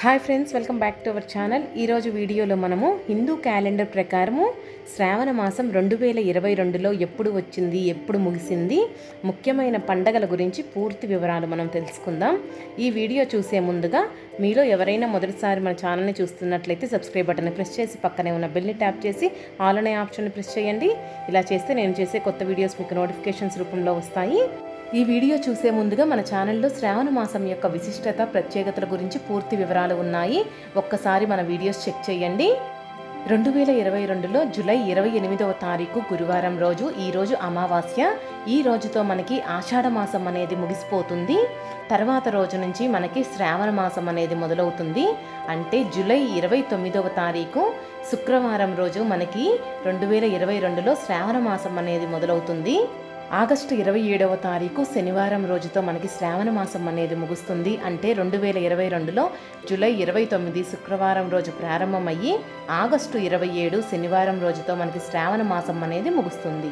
Hi friends welcome back to our channel ఈరోజు వీడియోలో మనము హిందూ క్యాలెండర్ ప్రకారం శ్రావణ మాసం 2022లో ఎప్పుడు వచ్చింది ఎప్పుడు ముగిసింది ముఖ్యమైన పండగల గురించి పూర్తి వివరాలు మనం తెలుసుకుందాం। ఈ వీడియో చూసే ముందుగా మీలో ఎవరైనా మొదటిసారి మన ఛానల్ ని చూస్తున్నట్లయితే సబ్స్క్రైబ్ బటన్ ని ప్రెస్ చేసి పక్కనే ఉన్న బెల్ ని ట్యాప్ చేసి ఆల్ అనే ఆప్షన్ ని ప్రెస్ చేయండి। ఇలా చేస్తే నేను చేసే కొత్త వీడియోస్ మీకు నోటిఫికేషన్స్ రూపంలో వస్తాయి। ఈ వీడియో చూసే ముందుగా మన ఛానల్లో శ్రావణ మాసం యొక్క విశిష్టత ప్రత్యేకతల గురించి పూర్తి వివరాలు ఉన్నాయి। ఒక్కసారి మన వీడియోస్ చెక్ చేయండి। 2022లో జూలై 28వ తారీఖు గురువారం రోజు ఈ రోజు అమావాస్య। ఈ రోజుతో మనకి ఆషాఢ మాసం అనేది ముగిసిపోతుంది। తర్వాత రోజు నుంచి మనకి శ్రావణ మాసం అనేది మొదలవుతుంది। అంటే జూలై 29వ తారీఖు శుక్రవారం రోజు మనకి 2022లో శ్రావణ మాసం అనేది మొదలవుతుంది। ఆగస్టు 27వ తారీఖు శనివారం రోజుతో మనకి శ్రావణ మాసం అనేది ముగుస్తుంది। అంటే 2022లో జూలై 29 శుక్రవారం రోజు ప్రారంభమయ్యి ఆగస్టు 27 శనివారం రోజుతో మనకి శ్రావణ మాసం అనేది ముగుస్తుంది।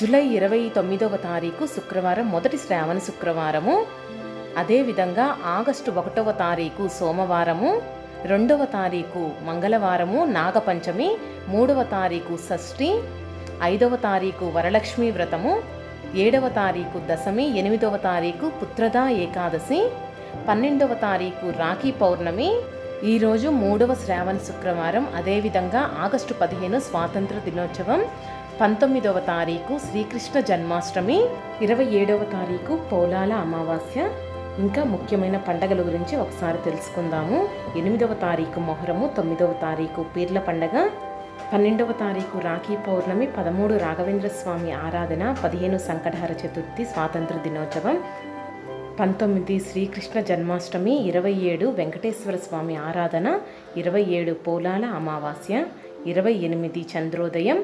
జూలై 29వ తారీఖు శుక్రవారం మొదటి శ్రావణ శుక్రవారము। అదేవిధంగా ఆగస్టు 1వ తారీఖు సోమవారము, 2వ తారీఖు మంగళవారము నాగపంచమి, 3వ తారీఖు షష్ఠి, 5వ తారీఖు వరలక్ష్మి వ్రతము, 7వ తారీఖు దశమి, 8వ తారీఖు పుత్రదా ఏకాదశి, 12వ తారీఖు రాఖీ పౌర్ణమి। ఈరోజు 3వ శ్రావణ శుక్రవారం। అదేవిధంగా ఆగస్టు 15 స్వాతంత్ర దినోత్సవం, 19వ తారీఖు శ్రీకృష్ణ జన్మాష్టమి, 27వ తారీఖు పోలాల అమావాస్య। ఇంకా ముఖ్యమైన పండగల గురించి ఒకసారి తెలుసుకుందాము। 8వ తారీఖు మొహరము, 9వ తారీఖు పీర్ల పండగ, 12వ తారీఖు రాఖీ పౌర్ణమి, 13 రాఘవేంద్ర స్వామి ఆరాధన, 15 సంకటహర చతుర్థి స్వాతంత్ర దినోత్సవం, 19 శ్రీకృష్ణ జన్మాష్టమి, 27 వెంకటేశ్వర స్వామి ఆరాధన, 27 పోలాల అమావాస్య, 28 చంద్రోదయం,